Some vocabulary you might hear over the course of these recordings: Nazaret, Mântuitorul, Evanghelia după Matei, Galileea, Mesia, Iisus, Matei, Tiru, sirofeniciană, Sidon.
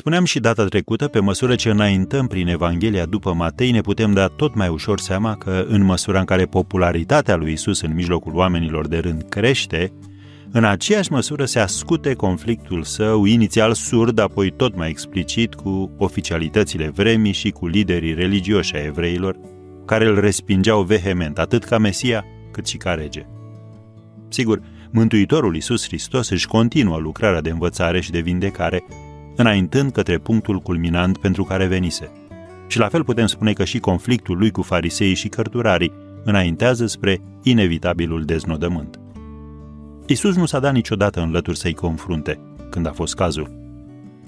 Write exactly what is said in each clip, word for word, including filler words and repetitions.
Spuneam și data trecută, pe măsură ce înaintăm prin Evanghelia după Matei, ne putem da tot mai ușor seama că, în măsura în care popularitatea lui Isus în mijlocul oamenilor de rând crește, în aceeași măsură se ascute conflictul său, inițial surd, apoi tot mai explicit, cu oficialitățile vremii și cu liderii religioși ai evreilor, care îl respingeau vehement, atât ca Mesia, cât și ca rege. Sigur, Mântuitorul Iisus Hristos își continuă lucrarea de învățare și de vindecare, înaintând către punctul culminant pentru care venise. Și la fel putem spune că și conflictul lui cu fariseii și cărturarii înaintează spre inevitabilul deznodământ. Iisus nu s-a dat niciodată în lături să-i confrunte, când a fost cazul.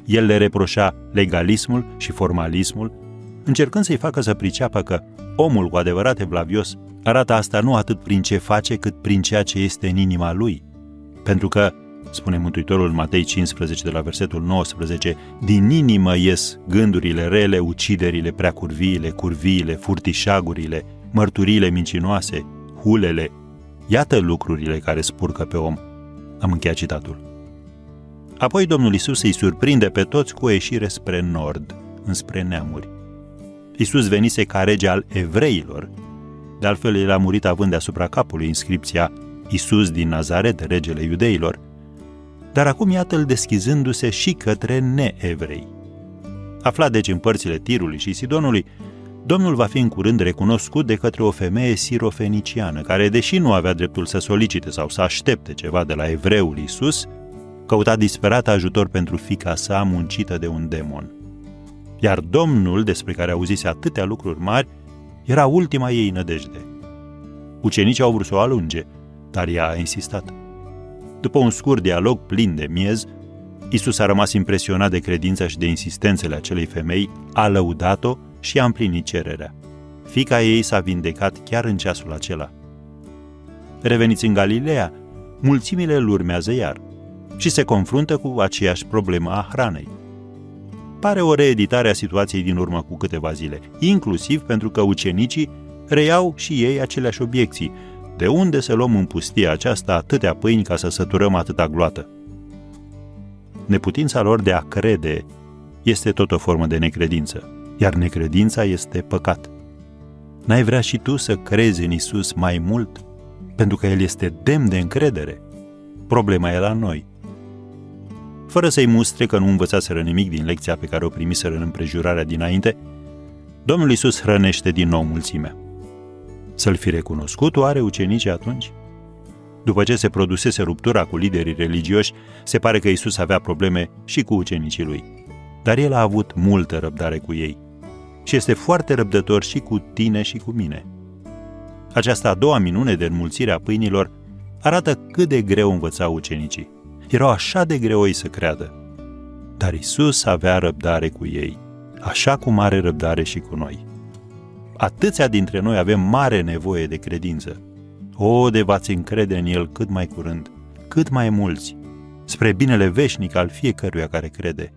El le reproșa legalismul și formalismul, încercând să-i facă să priceapă că omul cu adevărat evlavios arată asta nu atât prin ce face, cât prin ceea ce este în inima lui. Pentru că, spune Mântuitorul Matei cincisprezece de la versetul nouăsprezece, din inimă ies gândurile rele, uciderile, preacurviile, curviile, furtișagurile, mărturiile mincinoase, hulele. Iată lucrurile care spurcă pe om. Am încheiat citatul. Apoi Domnul Iisus îi surprinde pe toți cu o ieșire spre nord, înspre neamuri. Iisus venise ca rege al evreilor. De altfel, el a murit având deasupra capului inscripția Iisus din Nazaret, regele iudeilor. Dar acum iată-l deschizându-se și către neevrei. Aflat deci în părțile Tirului și Sidonului, Domnul va fi în curând recunoscut de către o femeie sirofeniciană, care, deși nu avea dreptul să solicite sau să aștepte ceva de la evreul Iisus, căuta disperat ajutor pentru fiica sa muncită de un demon. Iar Domnul, despre care auzise atâtea lucruri mari, era ultima ei nădejde. Ucenicii au vrut să o alunge, dar ea a insistat. După un scurt dialog plin de miez, Iisus a rămas impresionat de credința și de insistențele acelei femei, a lăudat-o și a împlinit cererea. Fiica ei s-a vindecat chiar în ceasul acela. Reveniți în Galileea, mulțimile îl urmează iar și se confruntă cu aceeași problemă a hranei. Pare o reeditare a situației din urmă cu câteva zile, inclusiv pentru că ucenicii reiau și ei aceleași obiecții. De unde să luăm în pustia aceasta atâtea pâini ca să săturăm atâta gloată? Neputința lor de a crede este tot o formă de necredință, iar necredința este păcat. N-ai vrea și tu să crezi în Isus mai mult? Pentru că El este demn de încredere. Problema e la noi. Fără să-i mustre că nu învățaseră nimic din lecția pe care o primiseră în împrejurarea dinainte, Domnul Isus hrănește din nou mulțimea. Să-l fi recunoscut oare ucenicii atunci? După ce se produsese ruptura cu liderii religioși, se pare că Isus avea probleme și cu ucenicii lui. Dar el a avut multă răbdare cu ei și este foarte răbdător și cu tine și cu mine. Această a doua minune de înmulțire a pâinilor arată cât de greu învățau ucenicii. Erau așa de greu ei să creadă. Dar Isus avea răbdare cu ei, așa cum are răbdare și cu noi. Atâția dintre noi avem mare nevoie de credință. O, de v-ați încrede în El cât mai curând, cât mai mulți, spre binele veșnic al fiecăruia care crede.